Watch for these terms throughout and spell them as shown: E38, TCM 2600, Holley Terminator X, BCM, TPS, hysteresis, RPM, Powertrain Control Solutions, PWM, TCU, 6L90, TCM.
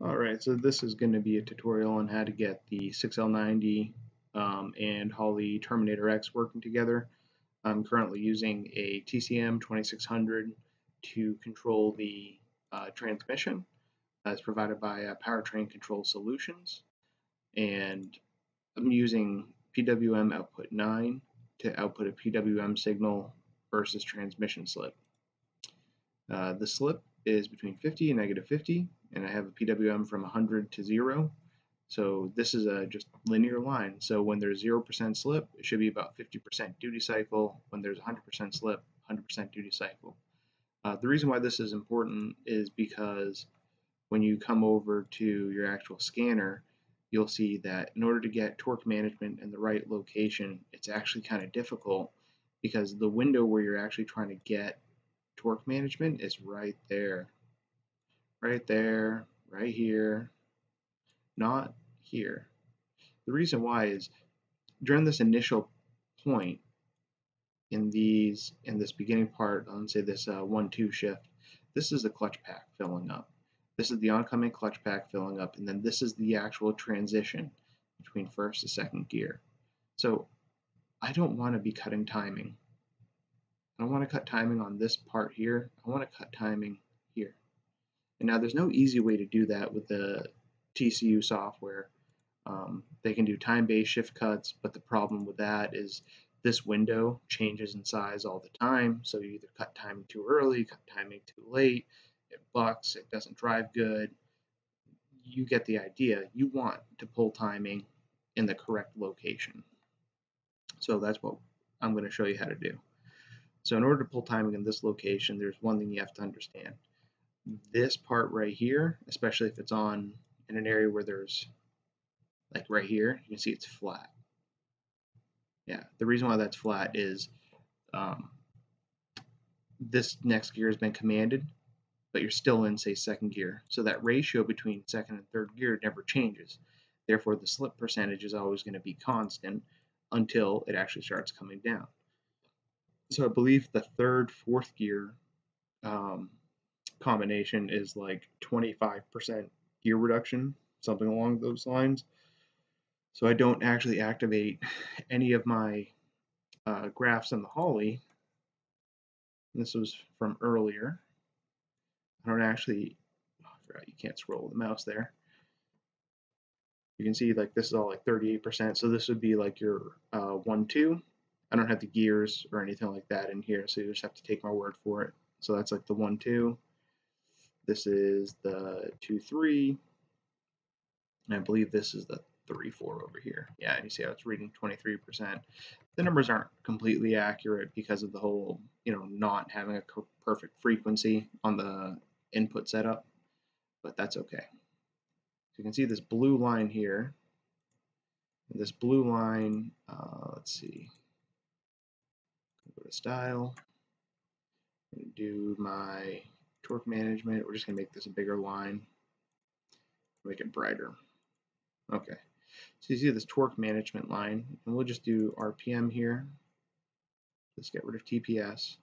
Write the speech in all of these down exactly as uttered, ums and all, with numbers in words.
Alright, so this is going to be a tutorial on how to get the six L ninety um, and Holley Terminator X working together. I'm currently using a T C M twenty-six hundred to control the uh, transmission. Uh, it's provided by uh, Powertrain Control Solutions, and I'm using P W M output nine to output a P W M signal versus transmission slip. Uh, the slip is between fifty and negative fifty, and I have a P W M from one hundred to zero. So this is a just linear line. So when there's zero percent slip, it should be about fifty percent duty cycle. When there's one hundred percent slip, one hundred percent duty cycle. Uh, the reason why this is important is because when you come over to your actual scanner, you'll see that in order to get torque management in the right location, it's actually kind of difficult because the window where you're actually trying to get torque management is right there, right there, right here, not here. The reason why is during this initial point in these in this beginning part, let's say this uh, one two shift, this is the clutch pack filling up. This is the oncoming clutch pack filling up, and then this is the actual transition between first and second gear. So I don't want to be cutting timing. I don't want to cut timing on this part here. I want to cut timing here. And now there's no easy way to do that with the T C U software. Um, they can do time-based shift cuts, but the problem with that is this window changes in size all the time. So you either cut timing too early, cut timing too late. It bucks, it doesn't drive good. You get the idea. You want to pull timing in the correct location. So that's what I'm going to show you how to do. So in order to pull timing in this location, there's one thing you have to understand. This part right here, especially if it's on in an area where there's, like right here, you can see it's flat. Yeah, the reason why that's flat is um, this next gear has been commanded, but you're still in, say, second gear. So that ratio between second and third gear never changes. Therefore, the slip percentage is always going to be constant until it actually starts coming down. So I believe the third, fourth gear um, combination is like twenty-five percent gear reduction, something along those lines. So I don't actually activate any of my uh, graphs in the Holley. This was from earlier. I don't actually, oh, I forgot you can't scroll with the mouse there. You can see like this is all like thirty-eight percent. So this would be like your uh, one, two. I don't have the gears or anything like that in here, so you just have to take my word for it. So that's like the one two. This is the two three. And I believe this is the three four over here. Yeah, and you see how it's reading twenty-three percent. The numbers aren't completely accurate because of the whole, you know, not having a perfect frequency on the input setup, but that's okay. So you can see this blue line here. And this blue line, uh, let's see. Go to style, do my torque management. We're just gonna make this a bigger line, make it brighter. Okay, so you see this torque management line, and we'll just do R P M here. Let's get rid of T P S.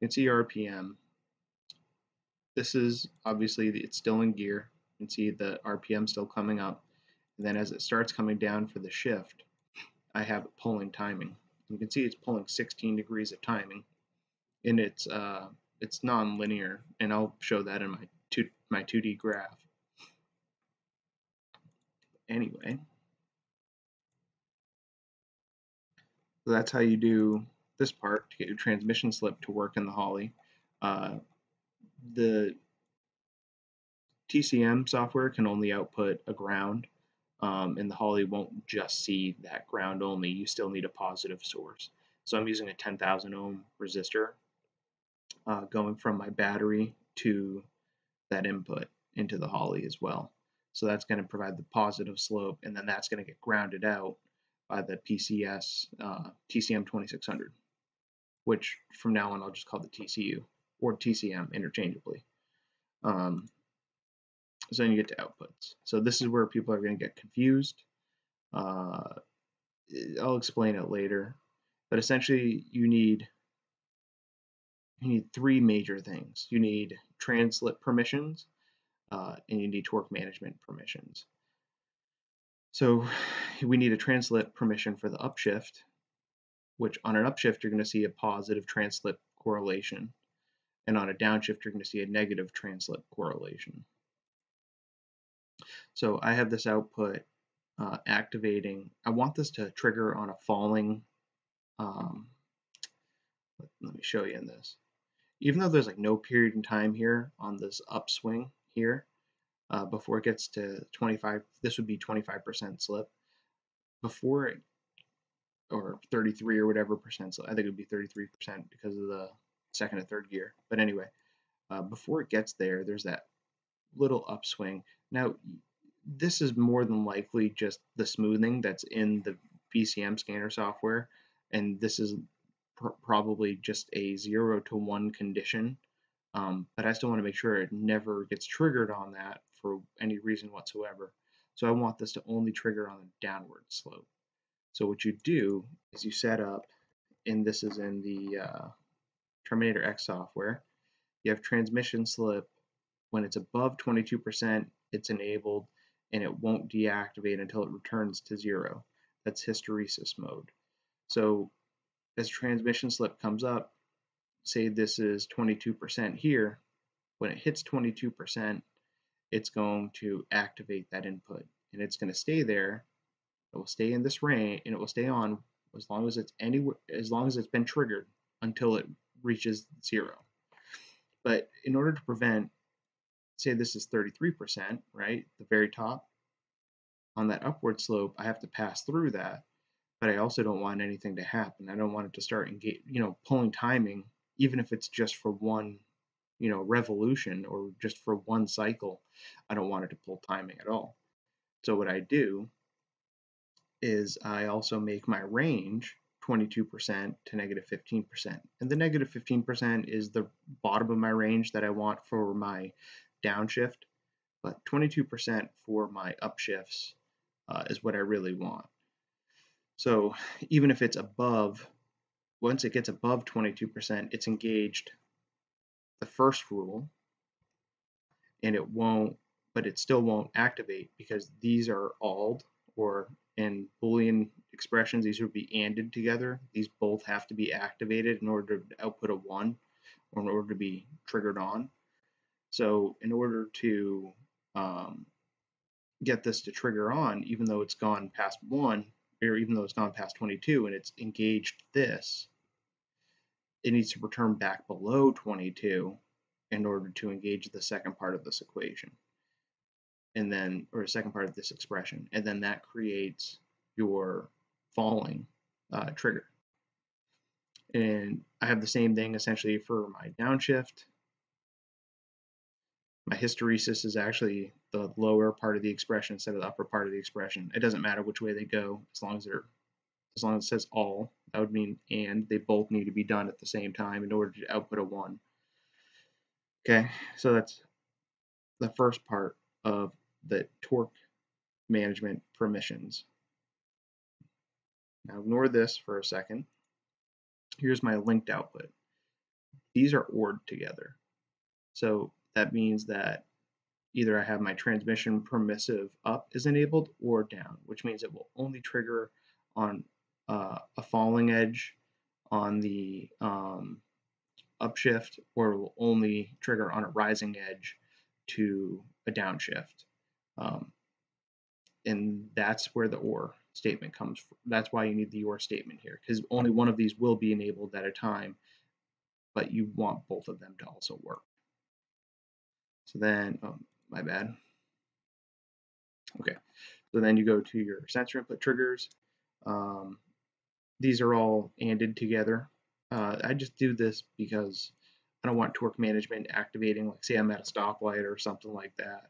You can see R P M. This is obviously it's still in gear. You can see the R P M still coming up, and then as it starts coming down for the shift, I have pulling timing. You can see it's pulling sixteen degrees of timing, and it's uh, it's non-linear, and I'll show that in my two my two D graph. Anyway, so that's how you do this part to get your transmission slip to work in the Holley. Uh, the T C M software can only output a ground. Um, and the Holley won't just see that ground only. You still need a positive source. So I'm using a ten thousand ohm resistor uh, going from my battery to that input into the Holley as well. So that's going to provide the positive slope, and then that's going to get grounded out by the P C S uh, T C M twenty-six hundred, which from now on I'll just call the T C U or T C M interchangeably. Um, So then you get to outputs. So this is where people are going to get confused. Uh, I'll explain it later. But essentially, you need you need three major things. You need trans slip permissions, uh, and you need torque management permissions. So we need a translip permission for the upshift, which on an upshift, you're going to see a positive translip correlation. And on a downshift, you're going to see a negative translip correlation. So I have this output uh, activating. I want this to trigger on a falling. Um, let me show you in this. Even though there's like no period in time here on this upswing here, uh, before it gets to twenty-five, this would be twenty-five percent slip. Before it, or thirty-three or whatever percent slip, I think it would be thirty-three percent because of the second and third gear. But anyway, uh, before it gets there, there's that little upswing. Now, this is more than likely just the smoothing that's in the B C M scanner software, and this is pr probably just a zero to one condition, um, but I still want to make sure it never gets triggered on that for any reason whatsoever. So I want this to only trigger on a downward slope. So what you do is you set up, and this is in the uh, Terminator X software, you have transmission slip. When it's above twenty-two percent, it's enabled, and it won't deactivate until it returns to zero. That's hysteresis mode. So as transmission slip comes up, say this is twenty-two percent here, when it hits twenty-two percent, it's going to activate that input, and it's going to stay there. It will stay in this range, and it will stay on as long as it's anywhere, as long as it's been triggered until it reaches zero. But in order to prevent, say this is thirty-three percent, right, the very top, on that upward slope, I have to pass through that, but I also don't want anything to happen. I don't want it to start engage, you know, pulling timing, even if it's just for one, you know, revolution or just for one cycle. I don't want it to pull timing at all. So what I do is I also make my range twenty-two percent to negative fifteen percent. And the negative fifteen percent is the bottom of my range that I want for my downshift, but twenty-two percent for my upshifts uh, is what I really want. So even if it's above, once it gets above twenty-two percent, it's engaged the first rule, and it won't, but it still won't activate because these are A L D, or in Boolean expressions, these would be ANDed together. These both have to be activated in order to output a one, or in order to be triggered on. So in order to um, get this to trigger on, even though it's gone past one, or even though it's gone past twenty-two and it's engaged this, it needs to return back below twenty-two in order to engage the second part of this equation, and then, or the second part of this expression, and then that creates your falling uh, trigger. And I have the same thing essentially for my downshift. My hysteresis is actually the lower part of the expression instead of the upper part of the expression. It doesn't matter which way they go, as long as they're, as long as it says all. That would mean and. They both need to be done at the same time in order to output a one. Okay, so that's the first part of the torque management permissions. Now ignore this for a second. Here's my linked output. These are ORed together. So that means that either I have my transmission permissive up is enabled or down, which means it will only trigger on uh, a falling edge on the um, upshift, or it will only trigger on a rising edge to a downshift. Um, and that's where the OR statement comes from. That's why you need the OR statement here, because only one of these will be enabled at a time, but you want both of them to also work. So then, oh, my bad. Okay, so then you go to your sensor input triggers. Um, these are all ANDed together. Uh, I just do this because I don't want torque management activating, like say I'm at a stoplight or something like that.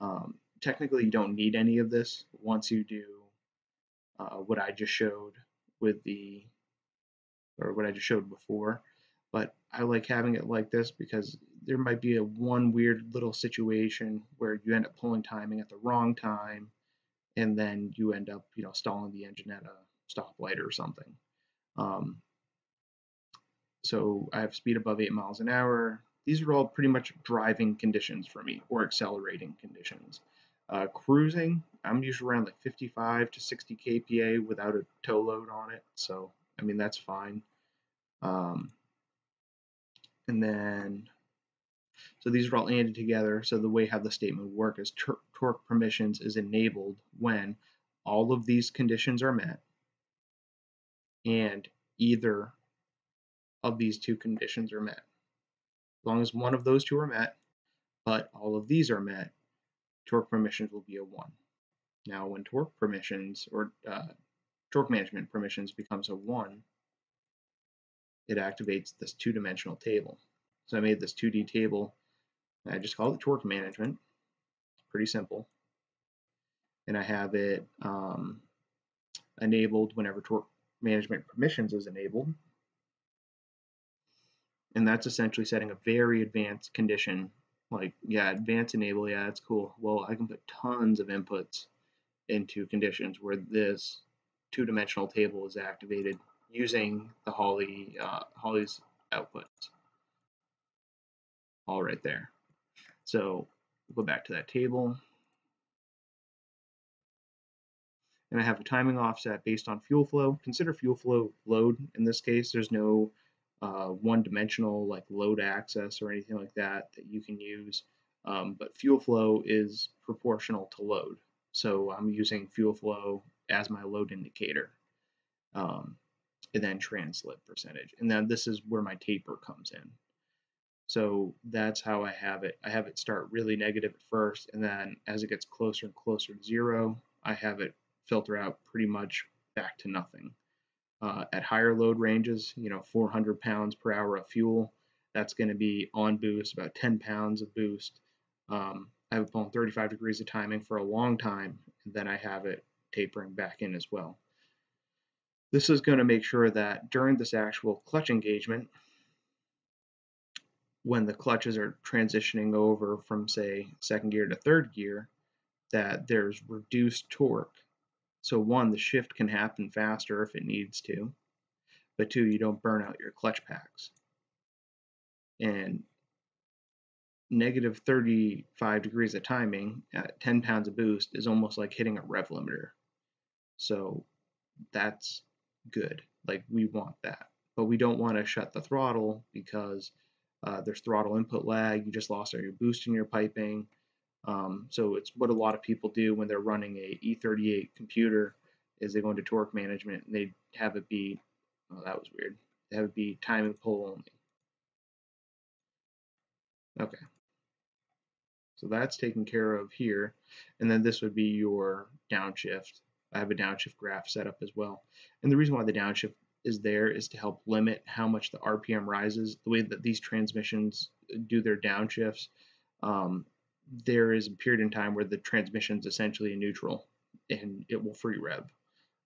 Um, technically, you don't need any of this once you do uh, what I just showed with the, or what I just showed before. But I like having it like this because there might be a one weird little situation where you end up pulling timing at the wrong time, and then you end up, you know, stalling the engine at a stoplight or something. Um, so I have speed above eight miles an hour, These are all pretty much driving conditions for me, or accelerating conditions. Uh, cruising, I'm usually around like fifty-five to sixty K P A without a tow load on it, so I mean that's fine. Um, and then, so these are all added together. So the way how the statement will work is tor torque permissions is enabled when all of these conditions are met, and either of these two conditions are met. As long as one of those two are met, but all of these are met, torque permissions will be a one. Now, when torque permissions or uh, torque management permissions becomes a one, it activates this two-dimensional table. So I made this two D table, and I just call it torque management. It's pretty simple. And I have it um, enabled whenever torque management permissions is enabled. And that's essentially setting a very advanced condition. Like, yeah, advanced enable, yeah, that's cool. Well, I can put tons of inputs into conditions where this two-dimensional table is activated using the Holley, uh, Holley's output. All right there. So we'll go back to that table. And I have a timing offset based on fuel flow. Consider fuel flow load. In this case, there's no Uh, one-dimensional like load access or anything like that that you can use, um, but fuel flow is proportional to load, so I'm using fuel flow as my load indicator, um, and then translip percentage, and then this is where my taper comes in. So that's how I have it. I have it start really negative at first, and then as it gets closer and closer to zero, I have it filter out pretty much back to nothing. Uh, at higher load ranges, you know, four hundred pounds per hour of fuel, that's going to be on boost, about ten pounds of boost. Um, I have it pulling thirty-five degrees of timing for a long time, and then I have it tapering back in as well. This is going to make sure that during this actual clutch engagement, when the clutches are transitioning over from, say, second gear to third gear, that there's reduced torque. So one, the shift can happen faster if it needs to, but two, you don't burn out your clutch packs. And negative thirty-five degrees of timing at ten pounds of boost is almost like hitting a rev limiter. So that's good. Like, we want that, but we don't want to shut the throttle because uh, there's throttle input lag. You just lost all your boost in your piping. Um, so it's what a lot of people do when they're running a E thirty-eight computer is they go into torque management and they have it be, oh, that was weird. They have it be time and pull only. Okay. So that's taken care of here. And then this would be your downshift. I have a downshift graph set up as well. And the reason why the downshift is there is to help limit how much the R P M rises. The way that these transmissions do their downshifts, um, there is a period in time where the transmission is essentially neutral and it will free rev.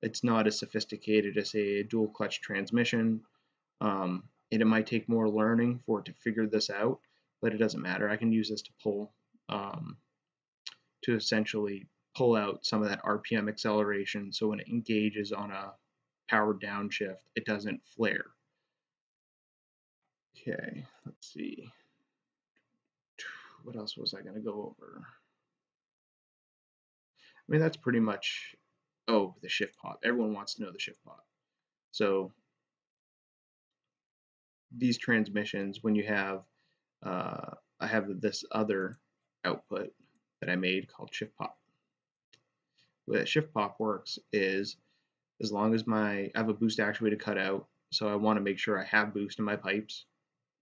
It's not as sophisticated as a dual clutch transmission, um, and it might take more learning for it to figure this out, but it doesn't matter. I can use this to pull, um, to essentially pull out some of that R P M acceleration, so when it engages on a powered downshift, it doesn't flare. Okay, let's see. What else was I going to go over? I mean, that's pretty much, oh, the shift pot. Everyone wants to know the shift pot. So these transmissions, when you have, uh, I have this other output that I made called shift pop. The way that shift pop works is as long as my, I have a boost actuator cut out, so I want to make sure I have boost in my pipes.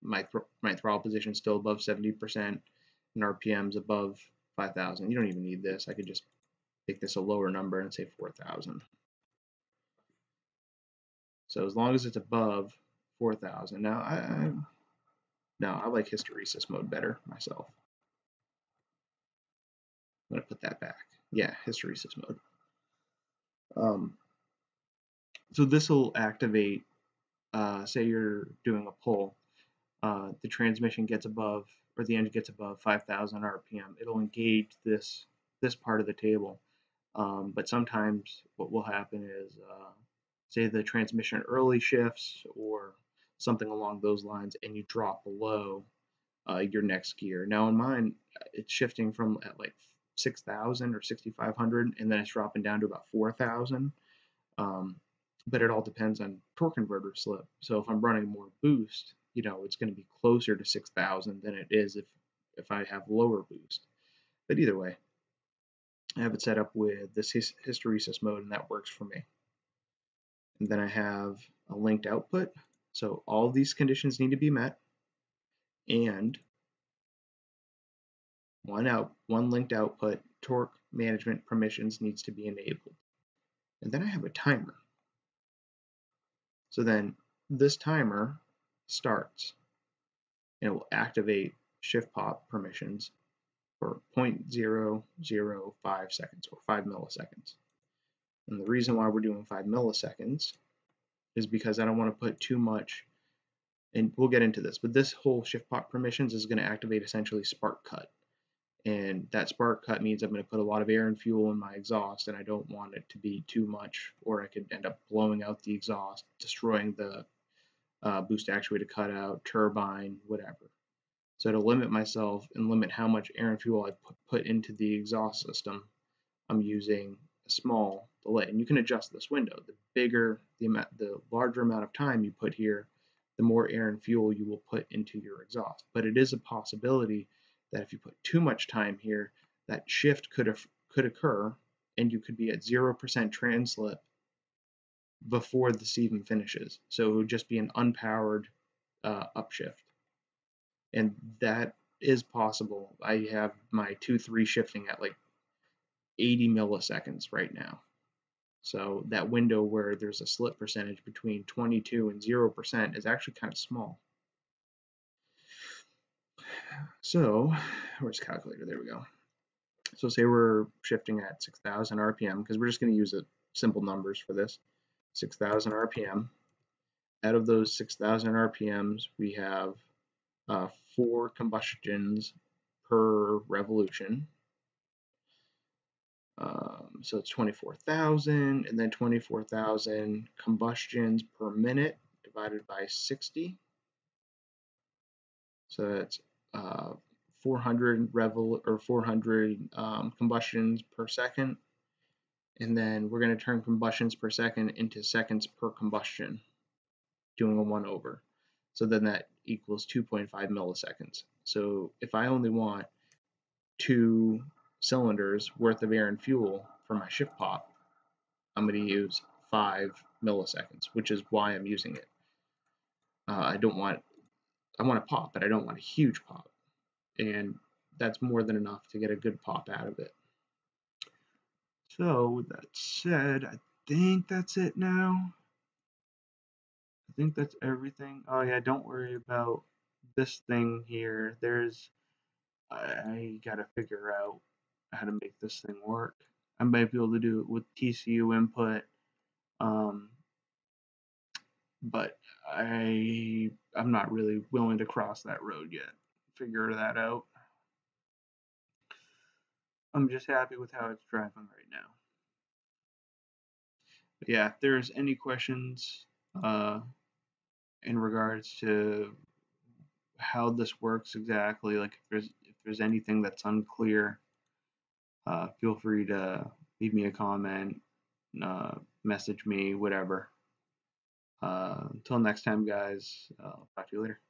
My, thr my throttle position is still above seventy percent. And R P Ms above five thousand. You don't even need this. I could just make this a lower number and say four thousand. So as long as it's above four thousand. Now I, I, now I like hysteresis mode better myself. I'm gonna put that back. Yeah, hysteresis mode. Um, so this will activate. Uh, say you're doing a pull. Uh, the transmission gets above, or the engine gets above five thousand R P M, it'll engage this this part of the table. Um, but sometimes what will happen is, uh, say the transmission early shifts or something along those lines, and you drop below uh, your next gear. Now in mine, it's shifting from at like six thousand or sixty-five hundred, and then it's dropping down to about four thousand. Um, but it all depends on torque converter slip. So if I'm running more boost, you know, it's going to be closer to six thousand than it is if, if I have lower boost. But either way, I have it set up with this his hysteresis mode, and that works for me. And then I have a linked output. So all these conditions need to be met, and one out, one linked output, torque management permissions needs to be enabled. And then I have a timer. So then this timer starts, and it will activate shift pop permissions for zero point zero zero five seconds, or five milliseconds. And the reason why we're doing five milliseconds is because I don't want to put too much, and we'll get into this, but this whole shift pop permissions is going to activate essentially spark cut. And that spark cut means I'm going to put a lot of air and fuel in my exhaust, and I don't want it to be too much, or I could end up blowing out the exhaust, destroying the uh, boost actuator cutout, turbine, whatever. So to limit myself and limit how much air and fuel I put into the exhaust system, I'm using a small delay. And you can adjust this window. The bigger, the, amount, the larger amount of time you put here, the more air and fuel you will put into your exhaust. But it is a possibility that if you put too much time here, that shift could, could occur, and you could be at zero percent translip before this even finishes. So it would just be an unpowered uh, upshift. And that is possible. I have my two three shifting at like eighty milliseconds right now. So that window where there's a slip percentage between twenty-two and zero percent is actually kind of small. So where's the calculator? There we go. So say we're shifting at six thousand R P M, because we're just going to use a simple numbers for this. six thousand R P M. Out of those six thousand R P Ms, we have uh, four combustions per revolution. Um, so it's twenty-four thousand, and then twenty-four thousand combustions per minute divided by sixty. So that's uh, four hundred revel or four hundred um, combustions per second. And then we're going to turn combustions per second into seconds per combustion, doing a one over. So then that equals two point five milliseconds. So if I only want two cylinders worth of air and fuel for my shift pop, I'm going to use five milliseconds, which is why I'm using it. Uh, I don't want, I want a pop, but I don't want a huge pop. And that's more than enough to get a good pop out of it. So with that said, I think that's it now. I think that's everything. Oh yeah, don't worry about this thing here. There's, I gotta figure out how to make this thing work. I might be able to do it with T C U input, um, but I I'm not really willing to cross that road yet. Figure that out. I'm just happy with how it's driving right now. But yeah, if there's any questions uh, in regards to how this works exactly, like if there's if there's anything that's unclear, uh, feel free to leave me a comment, uh, message me, whatever. Uh, until next time, guys, I'll talk to you later.